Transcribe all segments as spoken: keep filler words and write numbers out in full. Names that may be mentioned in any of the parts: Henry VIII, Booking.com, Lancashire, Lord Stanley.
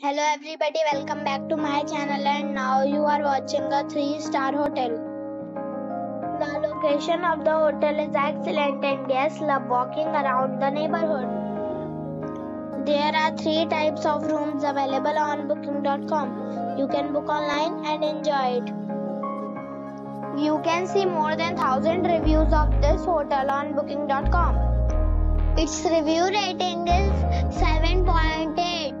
Hello everybody, welcome back to my channel and now you are watching a three star hotel. The location of the hotel is excellent and guests love walking around the neighborhood. There are three types of rooms available on booking dot com. You can book online and enjoy it. You can see more than one thousand reviews of this hotel on booking dot com. Its review rating is seven point eight.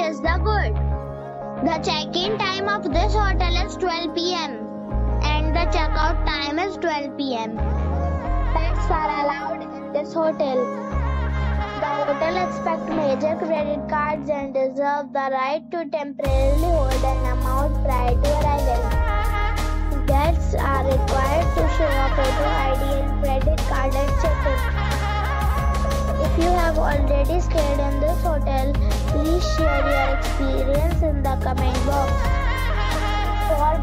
Is the good. The check-in time of this hotel is twelve p m and the check-out time is twelve p m Pets are allowed in this hotel. The hotel accepts major credit cards and reserves the right to temporarily hold an amount prior to arrival. Guests are required to show a photo I D and credit card at check-in. If you have already stayed in this hotel, please share your experience in the comment box. For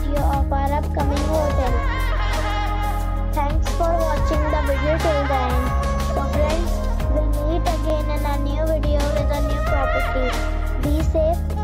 video of our upcoming hotel. Thanks for watching the video till the end. So friends, we'll meet again in a new video with a new property. Be safe.